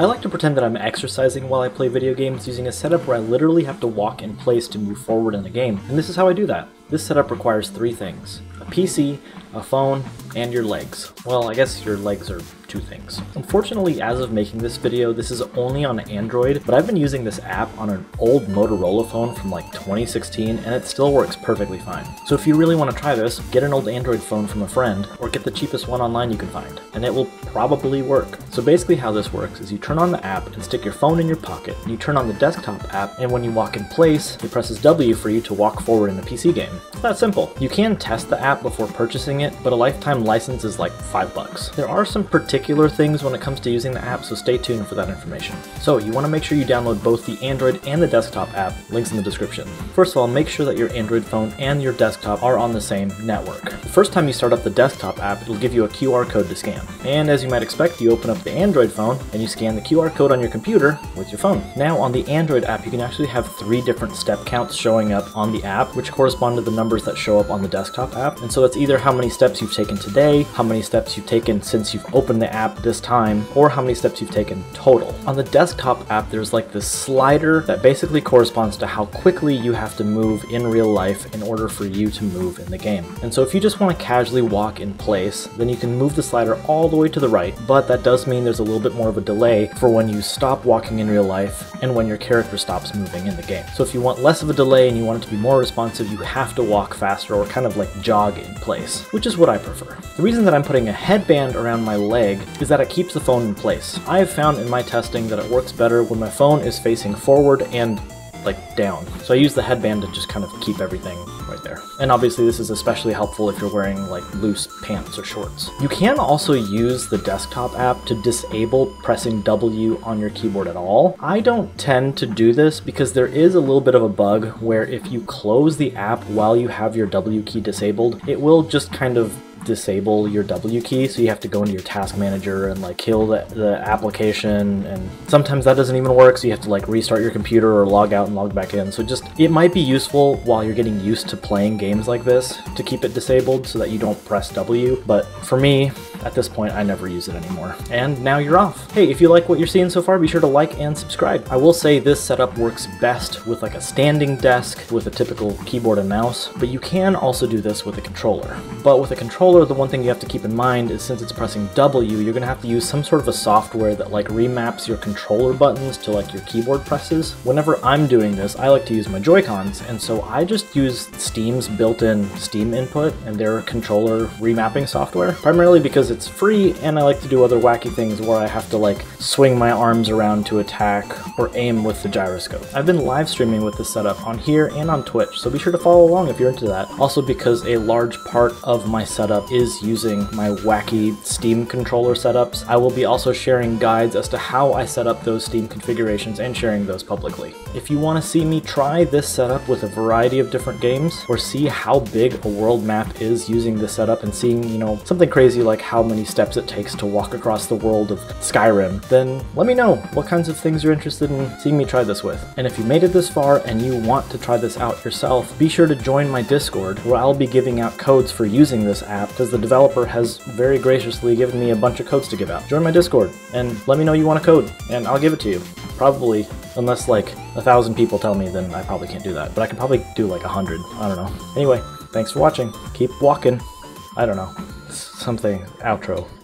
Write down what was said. I like to pretend that I'm exercising while I play video games using a setup where I literally have to walk in place to move forward in the game, and this is how I do that. This setup requires three things: a PC, a phone, and your legs. Well, I guess your legs are two things. Unfortunately, as of making this video, this is only on Android, but I've been using this app on an old Motorola phone from like 2016, and it still works perfectly fine. So if you really want to try this, get an old Android phone from a friend, or get the cheapest one online you can find, and it will probably work. So basically how this works is you turn on the app and stick your phone in your pocket, and you turn on the desktop app, and when you walk in place, it presses W for you to walk forward in a PC game. It's that simple. You can test the app before purchasing it, but a lifetime license is like $5. There are some particular things when it comes to using the app, so stay tuned for that information. So you want to make sure you download both the Android and the desktop app, links in the description. First of all, make sure that your Android phone and your desktop are on the same network. The first time you start up the desktop app, it'll give you a QR code to scan. And as you might expect, you open up the Android phone and you scan the QR code on your computer with your phone. Now on the Android app, you can actually have three different step counts showing up on the app, which correspond to the numbers that show up on the desktop app. And so that's either how many steps you've taken today, how many steps you've taken since you've opened the app this time, or how many steps you've taken total. On the desktop app, there's like this slider that basically corresponds to how quickly you have to move in real life in order for you to move in the game. And so if you just want to casually walk in place, then you can move the slider all the way to the right, but that does mean there's a little bit more of a delay for when you stop walking in real life and when your character stops moving in the game. So if you want less of a delay and you want it to be more responsive, you have to walk faster or kind of like jog in place, which is what I prefer. The reason that I'm putting a headband around my leg is that it keeps the phone in place. I have found in my testing that it works better when my phone is facing forward and like down. So I use the headband to just kind of keep everything right there. And obviously this is especially helpful if you're wearing like loose pants or shorts. You can also use the desktop app to disable pressing W on your keyboard at all. I don't tend to do this because there is a little bit of a bug where if you close the app while you have your W key disabled, it will just kind of disable your W key, so you have to go into your task manager and like kill the application, and sometimes that doesn't even work, so you have to like restart your computer or log out and log back in. So just, it might be useful while you're getting used to playing games like this to keep it disabled so that you don't press W, but for me, at this point, I never use it anymore. And now you're off. Hey, if you like what you're seeing so far, be sure to like and subscribe. I will say this setup works best with like a standing desk with a typical keyboard and mouse, but you can also do this with a controller. But with a controller, the one thing you have to keep in mind is since it's pressing W, you're gonna have to use some sort of a software that like remaps your controller buttons to like your keyboard presses. Whenever I'm doing this, I like to use my Joy-Cons, and so I just use Steam's built-in Steam input and their controller remapping software, primarily because it's free, and I like to do other wacky things where I have to like swing my arms around to attack or aim with the gyroscope. I've been live streaming with this setup on here and on Twitch, so be sure to follow along if you're into that. Also, because a large part of my setup is using my wacky Steam controller setups, I will be also sharing guides as to how I set up those Steam configurations and sharing those publicly. If you want to see me try this setup with a variety of different games, or see how big a world map is using this setup and seeing, you know, something crazy like how many steps it takes to walk across the world of Skyrim, then let me know what kinds of things you're interested in seeing me try this with. And if you made it this far and you want to try this out yourself, be sure to join my Discord, where I'll be giving out codes for using this app, because the developer has very graciously given me a bunch of codes to give out. Join my Discord and let me know you want a code, and I'll give it to you. Probably, unless like 1,000 people tell me, then I probably can't do that, but I can probably do like 100, I don't know. Anyway, thanks for watching, keep walking, I don't know. Something outro.